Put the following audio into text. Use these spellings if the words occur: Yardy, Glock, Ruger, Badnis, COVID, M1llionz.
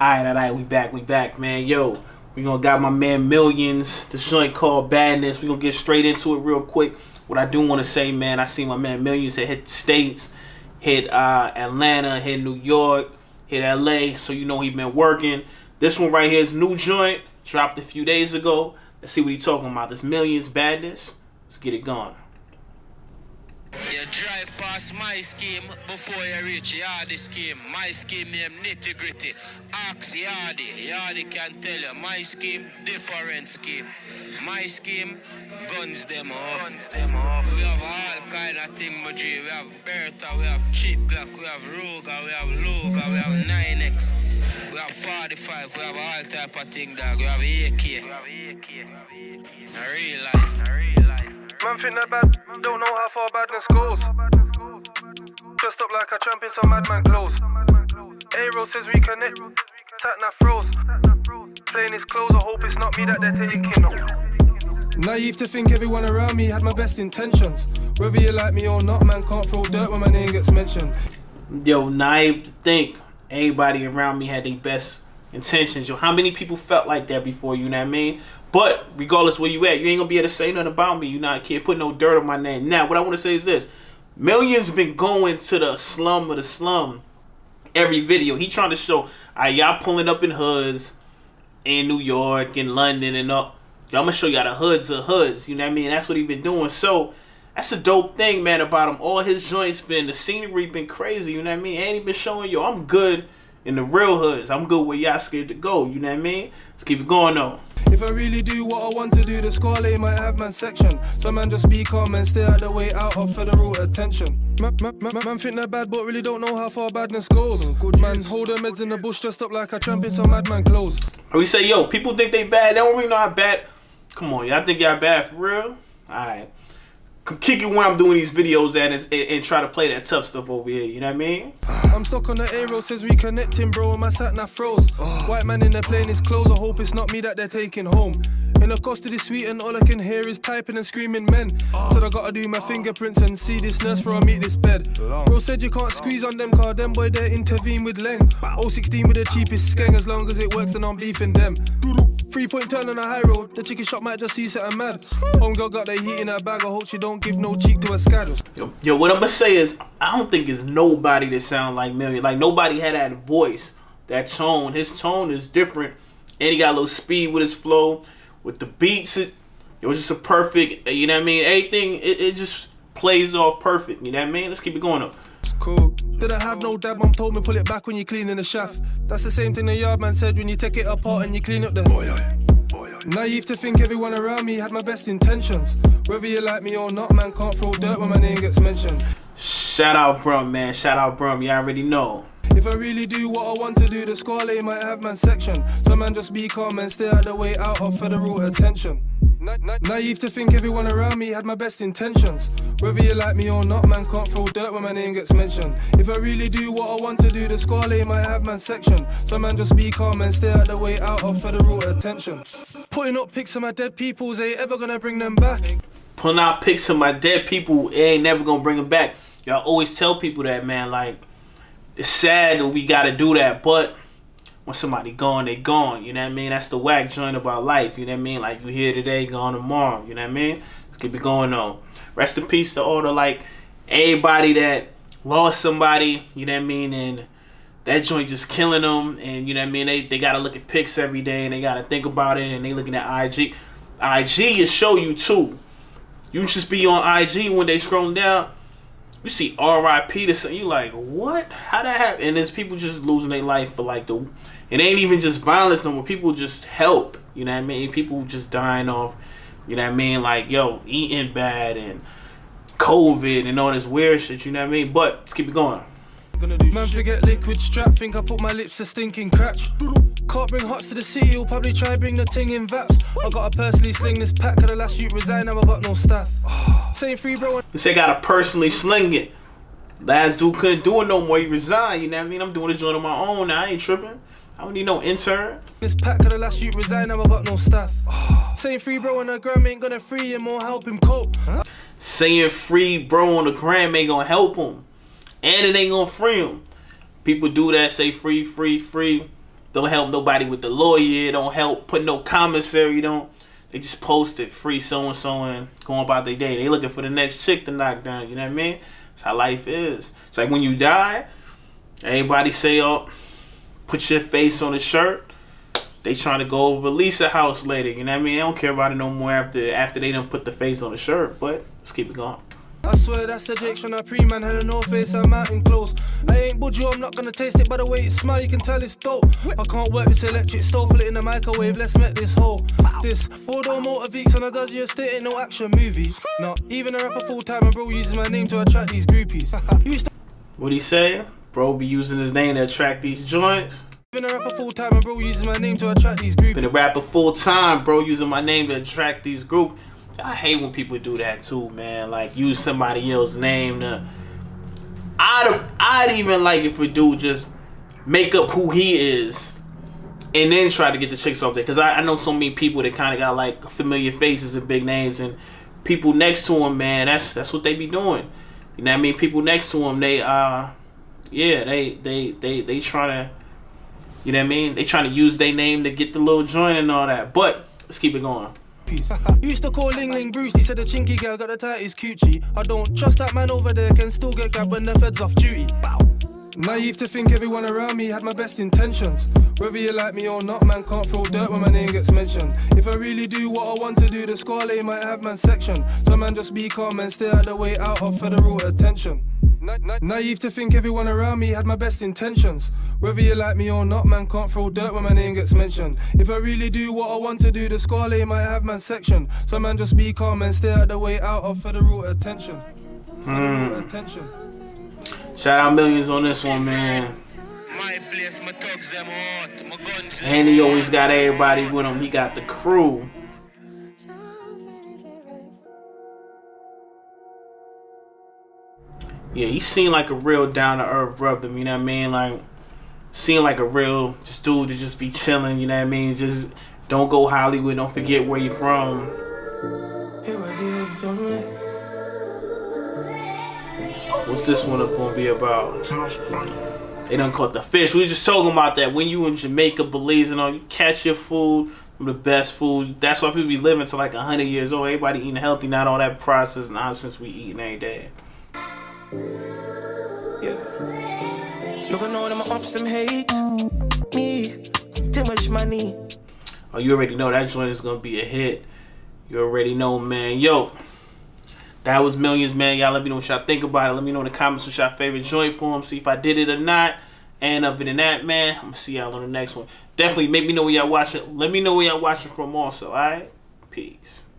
All right, we back, man. Yo, we gonna got my man M1llionz, this joint called Badnis. We gonna get straight into it real quick. What I do want to say, man, I see my man M1llionz that hit the States, hit Atlanta, hit New York, hit LA, so you know he been working. This one right here is new joint, dropped a few days ago. Let's see what he talking about. This M1llionz Badnis, let's get it going. You drive past my scheme before you reach Yardy scheme. My scheme name nitty gritty. Ask Yardy, Yardy can tell you. My scheme, different scheme. My scheme, guns them up. We have all kind of thing, my G. We have Bertha, we have Chip Glock, we have Ruger, we have Luger, we have 9X, we have 45, we have all type of thing, dog. We have AK. Real life. Man think that bad, don't know how far badness goes. Dressed up like a champ in some madman clothes. Aero says we connect, Tatna froze. Playing his clothes, I hope it's not me that they're taking off. Naive to think everyone around me had my best intentions. Whether you like me or not, man, can't throw dirt when my name gets mentioned. Yo, naive to think everybody around me had their best intentions. Yo, how many people felt like that before, you know what I mean? But regardless where you at, you ain't gonna be able to say nothing about me. You know, I can't put no dirt on my name. Now, what I want to say is this: M1llionz been going to the slum of the slum every video. He trying to show, y'all pulling up in hoods in New York and London and up. I'm gonna show y'all the hoods of hoods. You know what I mean? That's what he been doing. So that's a dope thing, man, about him. All his joints been, the scenery been crazy. You know what I mean? And he been showing, yo, I'm good in the real hoods. I'm good where y'all scared to go. You know what I mean? Let's keep it going though. If I really do what I want to do, the scarlet in my admin section. So man just be calm and stay out the way out of federal attention. Man think they're bad, but really don't know how far badness goes. Good man, hold them heads in the bush, dressed up like a tramp in some madman clothes. We say, yo, people think they bad, they don't really know how bad. Come on, y'all think y'all bad for real? Alright. Kick it when I'm doing these videos and try to play that tough stuff over here, you know what I mean? I'm stuck on the aero, says we connecting, bro, and my satna froze. White man in the plane is closed, I hope it's not me that they're taking home. In the custody suite and all I can hear is typing and screaming men. Said I gotta do my fingerprints and see this nurse before I meet this bed. Bro said you can't squeeze on them car, them boy they intervene with length. 016 with the cheapest skeng, as long as it works then I'm beefing them. 3-point turn on a high road, the chicken shop might just see something mad. Homegirl got that heat in her bag, I hope she don't give no cheek to a scatter. Yo, what I'm gonna say is, I don't think it's nobody that sound like M1llionz. Like, nobody had that voice, that tone. His tone is different, and he got a little speed with his flow, with the beats. It was just a perfect, you know what I mean? Everything, it just plays off perfect, you know what I mean? Let's keep it going up. Cool. Didn't have no dab, mom told me pull it back when you cleaning the shaft. That's the same thing the yard man said when you take it apart and you clean up the boy. Naive to think everyone around me had my best intentions. Whether you like me or not, man, can't throw dirt when my name gets mentioned. Shout out Brum, man, shout out Brum, you already know. If I really do what I want to do, the scarlet might have man section. So man just be calm and stay out the way out of federal attention. Naive to think everyone around me had my best intentions. Whether you like me or not, man, can't throw dirt when my name gets mentioned. If I really do what I want to do, the scarlet might have man section. So man just be calm and stay out the way out of federal attention. Putting up pics of my dead peoples, ain't ever gonna bring them back. Putting out pics of my dead people, it ain't never gonna bring them back. Y'all always tell people that, man, like, it's sad that we gotta do that, but when somebody gone, they gone, you know what I mean? That's the whack joint about life, you know what I mean? Like, you here today, gone tomorrow, you know what I mean? Let's keep it going on. Rest in peace to all the, like, everybody that lost somebody, you know what I mean? And that joint just killing them, and you know what I mean? They gotta look at pics every day, and they gotta think about it, and they looking at IG. IG will show you, too. You just be on IG when they scrolling down, you see R.I.P. to something, you like, what? How that happen? And there's people just losing their life for, like, the... It ain't even just violence no more. People just help. You know what I mean? People just dying off. You know what I mean? Like, yo, eating bad and COVID and all this weird shit. You know what I mean? But let's keep it going. Man, forget liquid strap. Think I put my lips to stinking cratch. Can't bring hots to the city. You'll probably try bring the ting in vaps. I gotta personally sling this pack. Cause the last you resign, now I got no staff. Same free, bro. You say gotta personally sling it. Last dude couldn't do it no more. He resigned. You know what I mean? I'm doing a joint on my own. Now I ain't tripping. I don't need no intern. This pack of the last you resign, now I got no staff. Saying free bro on the gram ain't gonna free him or help him cope. Saying free bro on the gram ain't gonna help him. And it ain't gonna free him. People do that, say free, free, free. Don't help nobody with the lawyer. Don't help put no commissary. Don't. They just post it, free so-and-so, and going about their day. They looking for the next chick to knock down. You know what I mean? That's how life is. It's like when you die, everybody say, oh, put your face on a shirt. They trying to go release a house later. You know what I mean? They don't care about it no more after they done put the face on the shirt. But let's keep it going. I swear that's the Jake Sean pre-man had a no face, I'm mountain close. I ain't budgie, I'm not gonna taste it by the way it smell, you can tell it's dope. I can't work this electric stove, put it in the microwave, let's make this whole. This four-door motor Veeks on a dodgy estate, ain't no action movie. Not even a rapper full-time and bro uses my name to attract these groupies. What he say? Bro be using his name to attract these joints. Been a rapper full time and bro using my name to attract these group. Been a rapper full time, bro using my name to attract these group. I hate when people do that too, man. Like use somebody else's name to. I'd even like if a dude just make up who he is, and then try to get the chicks off there. Cause I know so many people that kind of got like familiar faces and big names, and people next to them, man. That's what they be doing. You know what I mean? People next to them, they yeah, they trying to. You know what I mean? They trying to use their name to get the little joint and all that. But let's keep it going. Used to call Ling Ling Bruce, he said a chinky girl got the tightest coochie. I don't trust that man over there, can still get grabbed when the feds off duty. Bow. Naive to think everyone around me had my best intentions. Whether you like me or not, man, can't throw dirt when my name gets mentioned. If I really do what I want to do, the Scarlet might have man section. So man, just be calm and stay out the way out of federal attention. Naive to think everyone around me had my best intentions. Whether you like me or not, man, can't throw dirt when my name gets mentioned. If I really do what I want to do, the Scarlet might have man section. So man, just be calm and stay out the way out of federal attention. Federal attention. Shout out Millions on this one, man. My place, my thugs, them hot, my guns. And he always got everybody with him. He got the crew. Yeah, he seemed like a real down-to-earth brother. You know what I mean? Like, seemed like a real just dude to just be chilling. You know what I mean? Just don't go Hollywood. Don't forget where you're from. Hey, what what's this one up gonna be about? They done caught the fish. We just talking about that. When you in Jamaica, Belize and all, you catch your food, the best food. That's why people be living to like 100 years old. Everybody eating healthy, not all that processed nonsense we eating every day. Yeah. Look, I know them ups, them hate me. Too much money. Oh, you already know that joint is gonna be a hit. You already know, man. Yo. That was Millions, man. Y'all let me know what y'all think about it. Let me know in the comments what y'all favorite joint for him. See if I did it or not. And other than that, man, I'm going to see y'all on the next one. Definitely make me know where y'all watching. Let me know where y'all watching from also, all right? Peace.